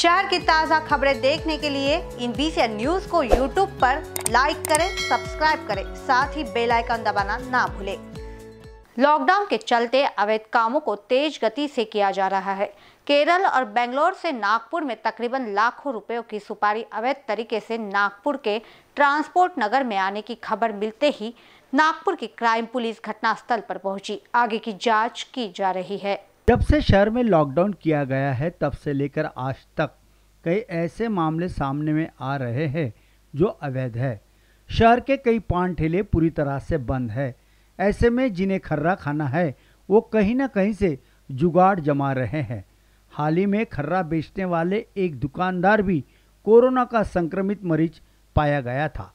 शहर की ताज़ा खबरें देखने के लिए INBCN न्यूज को YouTube पर लाइक करें, सब्सक्राइब करें, साथ ही बेल आइकन दबाना ना भूलें। लॉकडाउन के चलते अवैध कामों को तेज गति से किया जा रहा है। केरल और बैंगलोर से नागपुर में तकरीबन लाखों रुपयों की सुपारी अवैध तरीके से नागपुर के ट्रांसपोर्ट नगर में आने की खबर मिलते ही नागपुर की क्राइम पुलिस घटनास्थल पर पहुंची। आगे की जांच की जा रही है। जब से शहर में लॉकडाउन किया गया है तब से लेकर आज तक कई ऐसे मामले सामने में आ रहे हैं जो अवैध है। शहर के कई पान ठेले पूरी तरह से बंद है। ऐसे में जिन्हें खर्रा खाना है वो कहीं ना कहीं से जुगाड़ जमा रहे हैं। हाल ही में खर्रा बेचने वाले एक दुकानदार भी कोरोना का संक्रमित मरीज पाया गया था,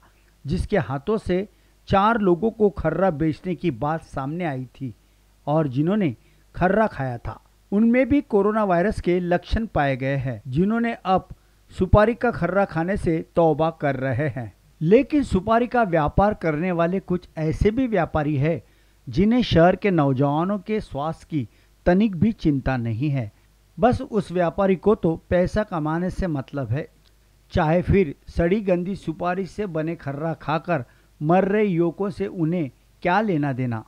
जिसके हाथों से 4 लोगों को खर्रा बेचने की बात सामने आई थी और जिन्होंने खर्रा खाया था उनमें भी कोरोना वायरस के लक्षण पाए गए हैं, जिन्होंने अब सुपारी का खर्रा खाने से तौबा कर रहे हैं। लेकिन सुपारी का व्यापार करने वाले कुछ ऐसे भी व्यापारी है जिन्हें शहर के नौजवानों के स्वास्थ्य की तनिक भी चिंता नहीं है। बस उस व्यापारी को तो पैसा कमाने से मतलब है, चाहे फिर सड़ी गंदी सुपारी से बने खर्रा खाकर मर रहे युवकों से उन्हें क्या लेना देना।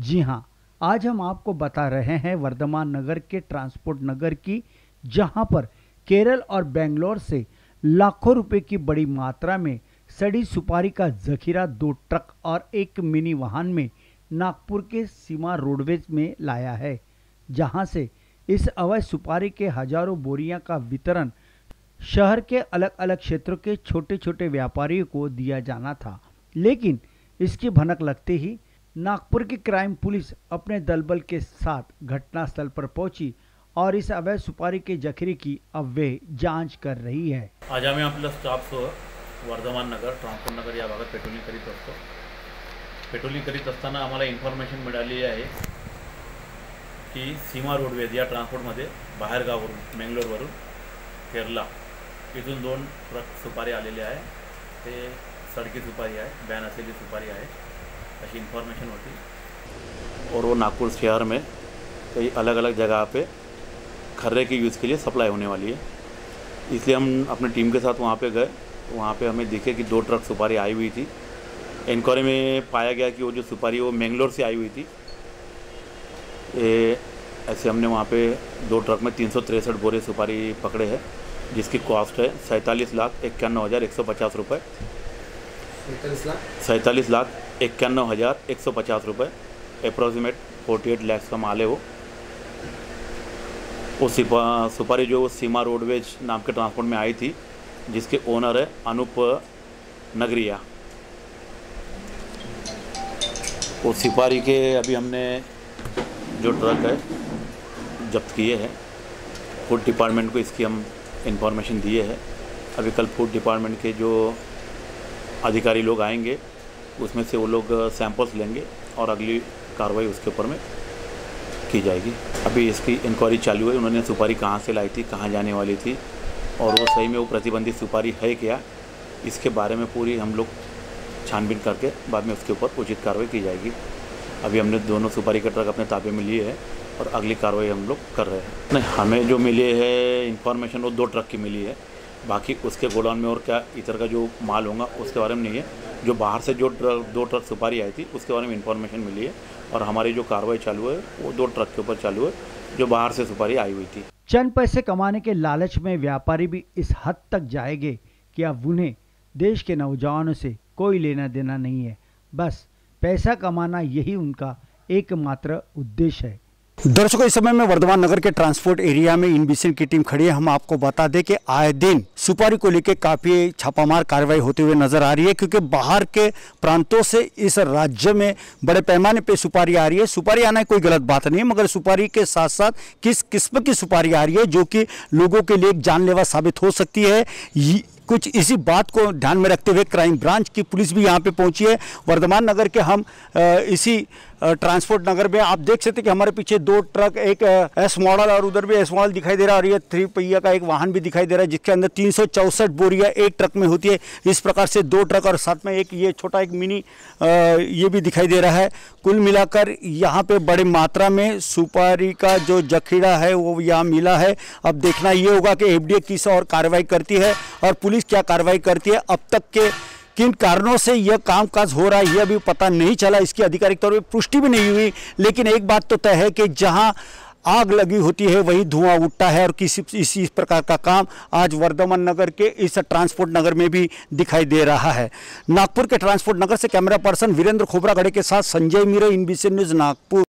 जी हाँ, आज हम आपको बता रहे हैं वर्धमान नगर के ट्रांसपोर्ट नगर की, जहाँ पर केरल और बेंगलोर से लाखों रुपए की बड़ी मात्रा में सड़ी सुपारी का जखीरा 2 ट्रक और एक मिनी वाहन में नागपुर के सीमा रोडवेज में लाया है, जहां से इस अवैध सुपारी के हजारों बोरियां का वितरण शहर के अलग अलग क्षेत्रों के छोटे छोटे व्यापारियों को दिया जाना था। लेकिन इसकी भनक लगते ही नागपुर की क्राइम पुलिस अपने दलबल के साथ घटनास्थल पर पहुंची और इस अवैध सुपारी के जखीरे की अब वे जाँच कर रही है। आज आम्ही आपला स्टाफ वर्धमान नगर ट्रांसपोर्ट नगर या भागात पेट्रोलिंग करीत असताना आम्हाला इन्फॉर्मेशन मिळाली आहे की सीमा रोडवेज या ट्रान्सपोर्टमध्ये बाहेरगाववरून बेंगलोरवरून केरला इथून 2 ट्रक सुपारी आलेले आहे। ते सडकी सुपारी आहे, बैन असलेली सुपारी आहे, ऐसी इन्फॉर्मेशन होती और वो नागपुर शहर में कई अलग अलग जगह पे खर्रे के यूज़ के लिए सप्लाई होने वाली है। इसलिए हम अपने टीम के साथ वहाँ पर गए। वहाँ पे हमें दिखे कि 2 ट्रक सुपारी आई हुई थी। इंक्वायरी में पाया गया कि वो जो सुपारी वो बेंगलोर से आई हुई थी। ऐसे हमने वहाँ पे 2 ट्रक में 363 बोरे सुपारी पकड़े हैं, जिसकी कॉस्ट है 47,91,150 रुपये 47,91,150 रुपये अप्रोक्सीमेट 48 लाख का माल है वो। सुपारी जो सीमा रोडवेज नाम के ट्रांसपोर्ट में आई थी, जिसके ओनर है अनुप नगरिया। और सुपारी के अभी हमने जो ट्रक है जब्त किए हैं। फूड डिपार्टमेंट को इसकी हम इंफॉर्मेशन दिए हैं। अभी कल फूड डिपार्टमेंट के जो अधिकारी लोग आएंगे उसमें से वो लोग सैंपल्स लेंगे और अगली कार्रवाई उसके ऊपर में की जाएगी। अभी इसकी इंक्वायरी चालू है। उन्होंने सुपारी कहाँ से लाई थी, कहाँ जाने वाली थी और वो सही में वो प्रतिबंधित सुपारी है क्या, इसके बारे में पूरी हम लोग छानबीन करके बाद में उसके ऊपर उचित कार्रवाई की जाएगी। अभी हमने दोनों सुपारी के ट्रक अपने ताबे में लिए हैं और अगली कार्रवाई हम लोग कर रहे हैं। नहीं, हमें जो मिली है इन्फॉर्मेशन वो 2 ट्रक की मिली है। बाकी उसके गोडाउन में और क्या इतर का जो माल होगा उसके बारे में नहीं है। जो बाहर से जो 2 ट्रक सुपारी आई थी उसके बारे में इन्फॉर्मेशन मिली है और हमारी जो कार्रवाई चालू है वो 2 ट्रक के ऊपर चालू है जो बाहर से सुपारी आई हुई थी। चंद पैसे कमाने के लालच में व्यापारी भी इस हद तक जाएंगे कि अब उन्हें देश के नौजवानों से कोई लेना देना नहीं है। बस पैसा कमाना यही उनका एकमात्र उद्देश्य है। दर्शकों, इस समय में वर्धमान नगर के ट्रांसपोर्ट एरिया में INBCN की टीम खड़ी है। हम आपको बता दें कि आए दिन सुपारी को लेकर काफ़ी छापामार कार्रवाई होते हुए नजर आ रही है, क्योंकि बाहर के प्रांतों से इस राज्य में बड़े पैमाने पे सुपारी आ रही है। सुपारी आना कोई गलत बात नहीं है, मगर सुपारी के साथ साथ किस किस्म की सुपारी आ रही है जो कि लोगों के लिए जानलेवा साबित हो सकती है, कुछ इसी बात को ध्यान में रखते हुए क्राइम ब्रांच की पुलिस भी यहाँ पे पहुँची है। वर्धमान नगर के हम इसी ट्रांसपोर्ट नगर में आप देख सकते कि हमारे पीछे दो ट्रक, एक एस मॉडल और उधर भी एस मॉडल दिखाई दे रहा है और ये 3 पहिया का एक वाहन भी दिखाई दे रहा है जिसके अंदर 364 बोरियाँ एक ट्रक में होती है। इस प्रकार से दो ट्रक और साथ में एक ये छोटा एक मिनी ये भी दिखाई दे रहा है। कुल मिलाकर यहाँ पे बड़ी मात्रा में सुपारी का जो जखीड़ा है वो यहाँ मिला है। अब देखना ये होगा कि एफडीए किस और कार्रवाई करती है और पुलिस क्या कार्रवाई करती है। अब तक के किन कारणों से यह कामकाज हो रहा है यह भी पता नहीं चला, इसकी आधिकारिक तौर पर पुष्टि भी नहीं हुई, लेकिन एक बात तो तय है कि जहां आग लगी होती है वही धुआं उठता है और किसी इसी प्रकार का काम आज वर्धमान नगर के इस ट्रांसपोर्ट नगर में भी दिखाई दे रहा है। नागपुर के ट्रांसपोर्ट नगर से कैमरा पर्सन वीरेंद्र खोबरागड़े के साथ संजय मीरे, INBCN न्यूज़, नागपुर।